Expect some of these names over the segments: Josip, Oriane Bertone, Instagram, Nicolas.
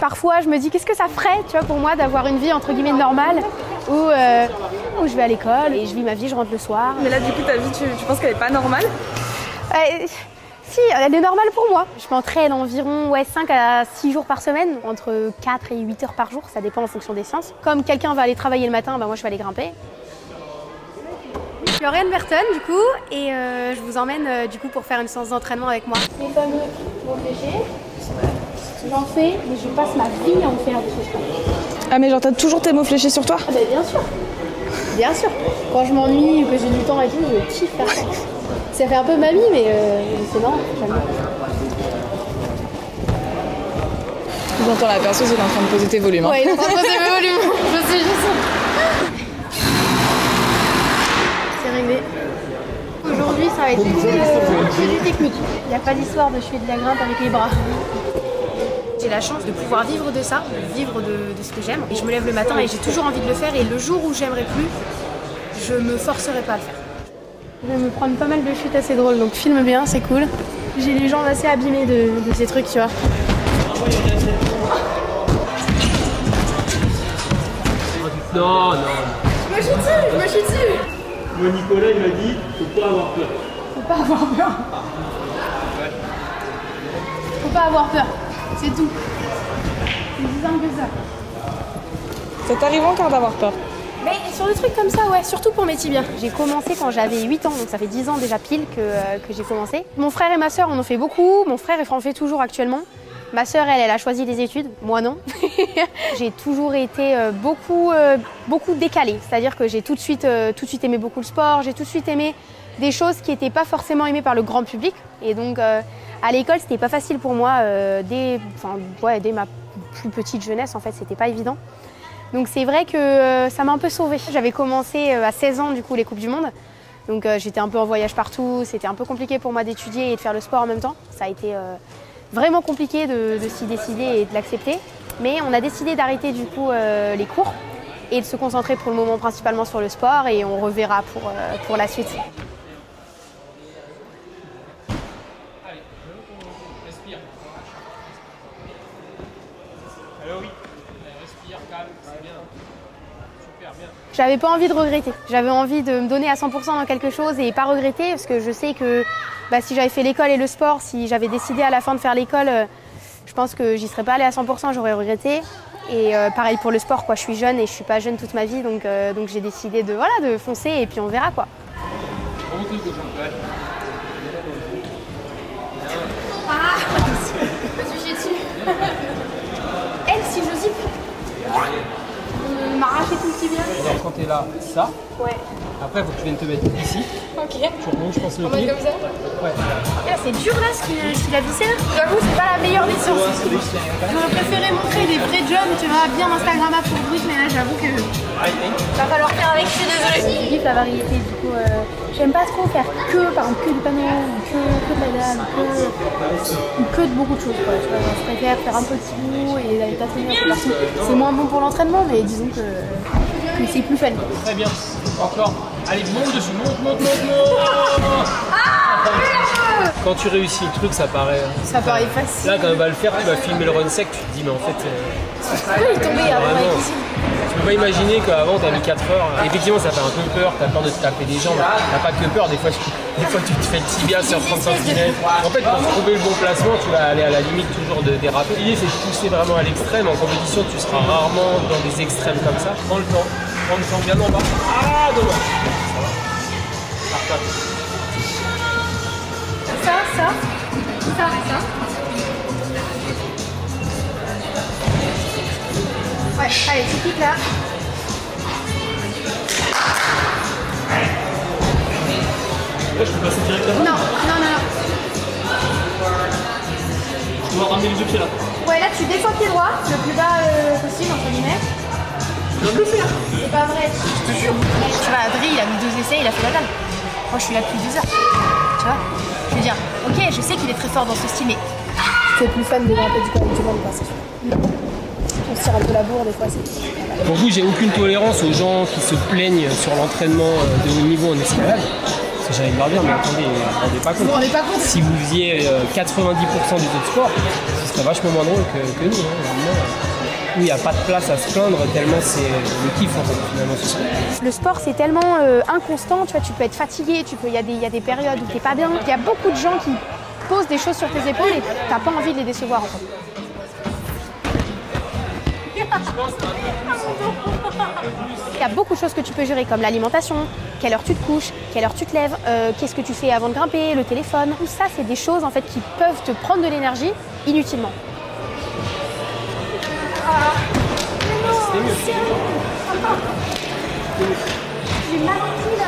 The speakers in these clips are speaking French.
Parfois, je me dis qu'est-ce que ça ferait, tu vois, pour moi d'avoir une vie entre guillemets normale où je vais à l'école et je vis ma vie, je rentre le soir. Mais là, du coup, ta vie, tu penses qu'elle n'est pas normale? Si, elle est normale pour moi. Je m'entraîne environ 5 à 6 jours par semaine, entre 4 et 8 heures par jour, ça dépend en fonction des séances. Comme quelqu'un va aller travailler le matin, bah moi je vais aller grimper. Je suis Oriane Bertone du coup, et je vous emmène du coup pour faire une séance d'entraînement avec moi. Les fameux bons péchés, j'en fais, mais je passe ma vie à en faire des choses. Ah mais genre t'as toujours tes mots fléchés sur toi? Ah bah bien sûr, bien sûr. Quand je m'ennuie ou que j'ai du temps à tout, je kiffe faire ça. Ça fait un peu mamie, mais c'est marrant, j'aime bien. J'entends la personne, elle est en train de poser tes volumes. Hein. Ouais, elle est en train de poser mes volumes, je sais juste. C'est arrivé. Aujourd'hui, ça va être du technique. Il n'y a pas d'histoire de je fais de la grimpe avec les bras. J'ai la chance de pouvoir vivre de ça, vivre de ce que j'aime. Et je me lève le matin et j'ai toujours envie de le faire. Et le jour où j'aimerais plus, je me forcerai pas à le faire. Je vais me prendre pas mal de chutes assez drôles, donc filme bien, c'est cool. J'ai les jambes assez abîmées de ces trucs, tu vois. Non, non. Je me suis dessus, je me suis dessus. Moi, Nicolas, il m'a dit, faut pas avoir peur. Faut pas avoir peur. Faut pas avoir peur, c'est tout. C'est plus simple que ça. Ça t'arrive encore d'avoir peur? Mais sur des trucs comme ça, ouais, surtout pour mes tibias. J'ai commencé quand j'avais 8 ans, donc ça fait 10 ans déjà pile que j'ai commencé. Mon frère et ma sœur, on en fait beaucoup. Mon frère, il en fait toujours actuellement. Ma sœur, elle a choisi des études. Moi, non. J'ai toujours été beaucoup décalée. C'est-à-dire que j'ai tout de suite aimé beaucoup le sport. J'ai tout de suite aimé des choses qui n'étaient pas forcément aimées par le grand public. Et donc, à l'école, c'était pas facile pour moi. Dès ma plus petite jeunesse, en fait, c'était pas évident. Donc c'est vrai que ça m'a un peu sauvée. J'avais commencé à 16 ans du coup les Coupes du Monde. Donc j'étais un peu en voyage partout, c'était un peu compliqué pour moi d'étudier et de faire le sport en même temps. Ça a été vraiment compliqué de s'y décider et de l'accepter. Mais on a décidé d'arrêter du coup les cours et de se concentrer pour le moment principalement sur le sport et on reverra pour la suite. Allez, on respire. Allô, oui. J'avais pas envie de regretter, j'avais envie de me donner à 100% dans quelque chose et pas regretter parce que je sais que si j'avais fait l'école et le sport, si j'avais décidé à la fin de faire l'école, je pense que j'y serais pas allée à 100%, j'aurais regretté. Et pareil pour le sport, quoi. Je suis jeune et je suis pas jeune toute ma vie, donc j'ai décidé de foncer et puis on verra quoi. Ah, je me suis chiée dessus. Elle, si Josip. M'arracher tout le petit bien. Alors quand t'es là, ça. Ouais. Après, il faut que tu viennes te mettre ici. Ok. Tu remontes, je pense, le pied. Comme ça. Ouais. Ah, c'est dur là, ce qu'il a vissé là. J'avoue, c'est pas la meilleure des séances. J'aurais préféré montrer des vrais jobs, tu vois, bien Instagrammables pour le bruit, mais là, j'avoue que. Va falloir faire avec, je suis désolée. J'ai la variété, du coup, j'aime pas trop faire par exemple, que du panneau, que de la dame, que de beaucoup de choses, quoi. Tu vois, je préfère faire un peu de tout et d'aller pas très bien. C'est moins bon pour l'entraînement, mais disons que. Mais c'est plus fun. Très bien. Encore. Allez, monte dessus. Monte. Ah, quand tu réussis le truc, ça paraît facile. Là, quand on va le faire, tu vas filmer le run sec, tu te dis, mais en fait... Tu peux tomber avant avec ici. Tu peux pas imaginer qu'avant, t'as mis 4 heures. Effectivement, ça fait un peu peur. T'as peur de te taper des jambes. T'as pas que peur. Des fois, tu te fais le tibia sur 30 cm. En fait, pour trouver le bon placement, tu vas aller à la limite toujours de déraper. L'idée, c'est de pousser vraiment à l'extrême. En compétition, tu seras rarement dans des extrêmes comme ça. Prends le temps bien en bas. Ah, dommage. Ça va. Ça. Ouais, allez, tu cliques là. Là, je peux passer direct là. Non. Tu dois ramener les deux pieds là. Ouais, là, tu descends tes droits, le plus bas possible, entre guillemets. Je peux le faire. C'est pas vrai. Je te jure. Tu vois, Adrien, il a mis 2 essais, il a fait la dalle. Moi, je suis là depuis 2 heures. Tu vois? Je veux dire, ok, je sais qu'il est très fort dans ce style, mais... C'est plus fun de grimper du coup du monde, c'est sûr. On se tire un peu la bourre, des fois, c'est... Pour vous, j'ai aucune tolérance aux gens qui se plaignent sur l'entraînement de haut niveau en escalade. Parce que j'ai envie de leur dire, mais attendez, vous ne vous rendez pas compte. Vous rendez pas compte. Si vous faisiez 90% du taux de sport, ce serait vachement moins drôle que nous. Où il n'y a pas de place à se plaindre, tellement c'est le kiff en fait, finalement. Le sport c'est tellement inconstant, tu vois, tu peux être fatigué, il y a des périodes où tu n'es pas bien. Il y a beaucoup de gens qui posent des choses sur tes épaules et tu n'as pas envie de les décevoir en fait. Il y a beaucoup de choses que tu peux gérer, comme l'alimentation, quelle heure tu te couches, quelle heure tu te lèves, qu'est-ce que tu fais avant de grimper, le téléphone. Tout ça, c'est des choses en fait, qui peuvent te prendre de l'énergie inutilement. J'ai mal au pied,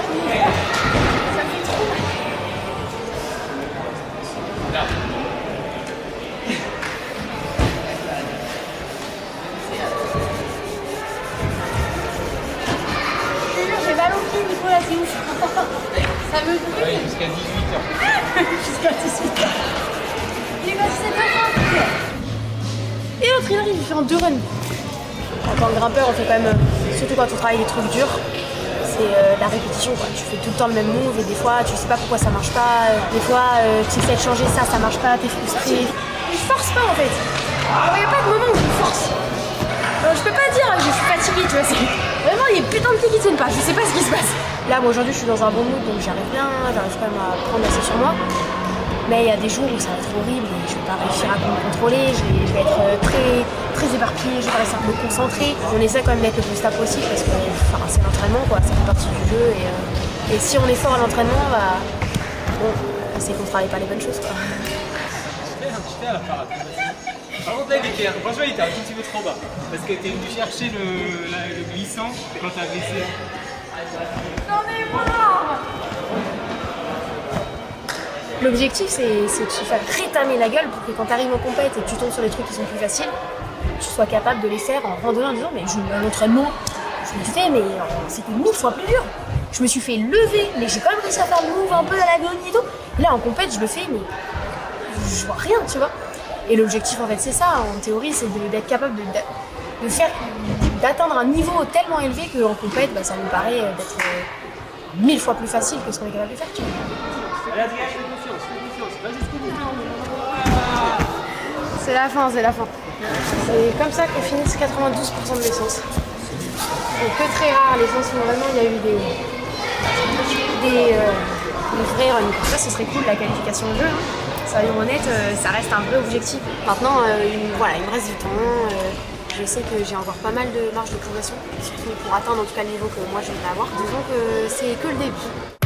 Nicolas, c'est ouf. Ça me brûle. Ouais, jusqu'à 18h. Jusqu'à 18h. Il est passé 7h30. Et l'autre, il arrive, il fait en 2 runs. En tant que grimpeur, on fait quand même, surtout quand on travaille des trucs durs, c'est la répétition quoi. Tu fais tout le temps le même move et des fois tu sais pas pourquoi ça marche pas, des fois tu essaies de changer ça, ça marche pas, t'es frustré. Je force pas en fait. Il n'y a pas de moment où je force. Je peux pas dire que je suis fatiguée, tu vois. Vraiment, il y a putain de pieds qui tiennent pas, je sais pas ce qui se passe. Là, moi aujourd'hui, je suis dans un bon mood donc j'arrive bien, j'arrive quand même à prendre assez sur moi. Mais il y a des jours où ça va être horrible, je ne vais pas réussir à me contrôler, je vais être très éparpillée, je vais pas réussir à me concentrer. On essaie quand même d'être le plus stable possible parce que enfin, c'est l'entraînement, quoi, ça fait partie du jeu. Et si on est fort à l'entraînement, bah, bon, c'est qu'on ne travaille pas les bonnes choses. Quoi. Tu fais à la parade. Par contre, là, franchement, il était un tout petit peu trop bas parce que tu es venu chercher le glissant quand tu as glissé. J'en ai marre! L'objectif, c'est que tu fasses rétamer la gueule pour que quand tu arrives en compète et que tu tombes sur les trucs qui sont plus faciles, tu sois capable de les faire en randonnant en disant mais mon entraînement, je l'ai fait mais c'était 1000 fois plus dur. Je me suis fait lever, mais j'ai quand même réussi à faire le move un peu à l'agonie et tout. Là en compète, je le fais mais je vois rien, tu vois. Et l'objectif en fait c'est ça, en théorie, c'est d'être capable d'atteindre un niveau tellement élevé qu'en compète, bah, ça nous paraît d'être 1000 fois plus facile que ce qu'on est capable de faire, tu vois. C'est la fin, c'est la fin. C'est comme ça qu'on finit 92% de l'essence. C'est que très rare, l'essence, normalement il y a eu des vrais runs. Ça, ce serait cool la qualification de jeu. Hein. Soyons honnêtes, ça reste un vrai objectif. Maintenant, voilà, il me reste du temps. Je sais que j'ai encore pas mal de marge de progression, surtout pour atteindre en tout cas le niveau que moi je vais avoir. Disons que c'est que le début.